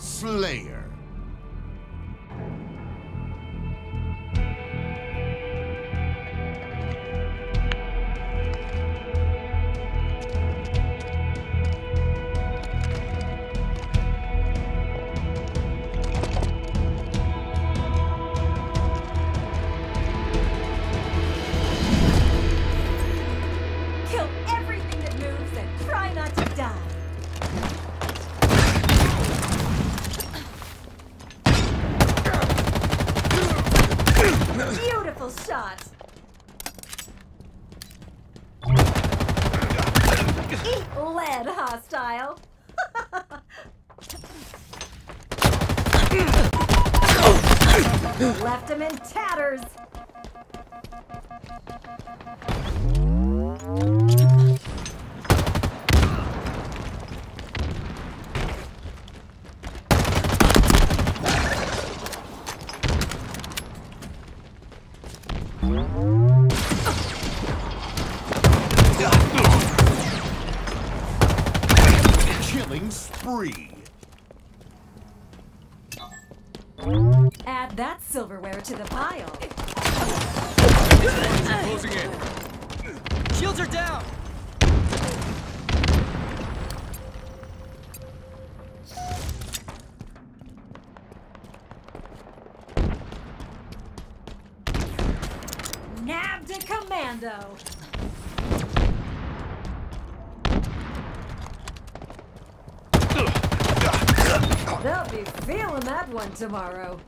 Slayer. Beautiful shot. Eat lead, hostile. Left him in tatters. Killing spree. Add that silverware to the pile. Closing in. Shields are down. Nabbed a commando. They'll be feeling that one tomorrow.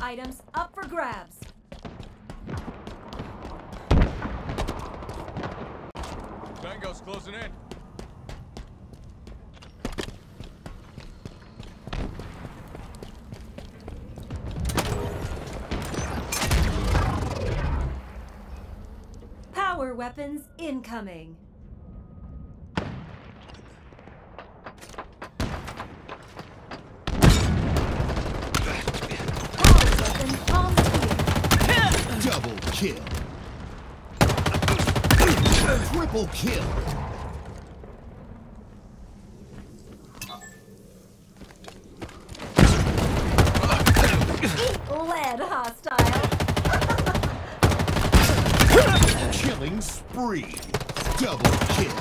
Items up for grabs. Bango's closing in. Power weapons incoming. Double kill. Triple kill. Lead hostile. Killing spree. Double kill.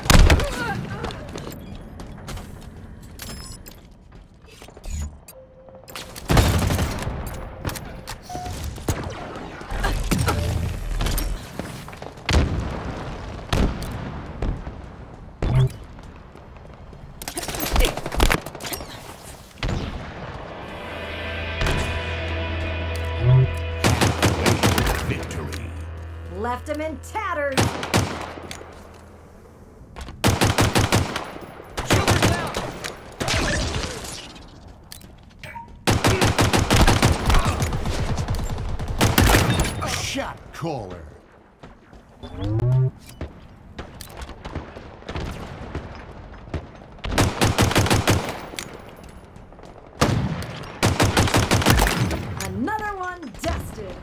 Left him in tatters. Shot caller. Another one dusted.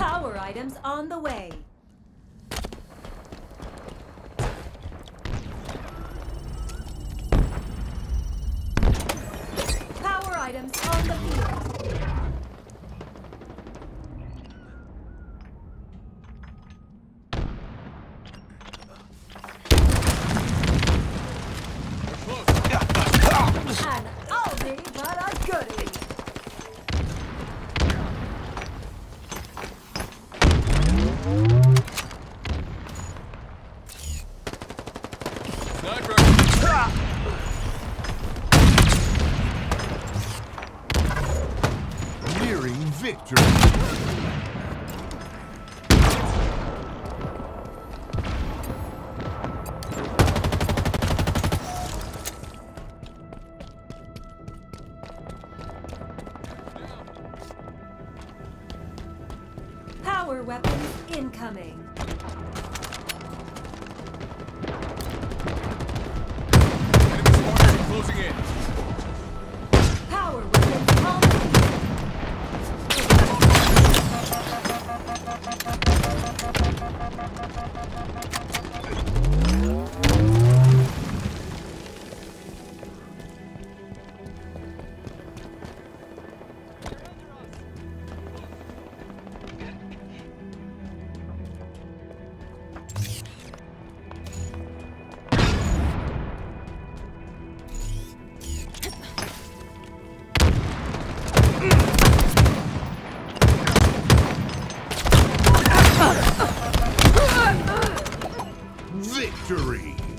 Power items on the way. Power items on the field. An oldie but a goodie. Victory. Power weapons incoming. Closing in. Power weapons on. Victory!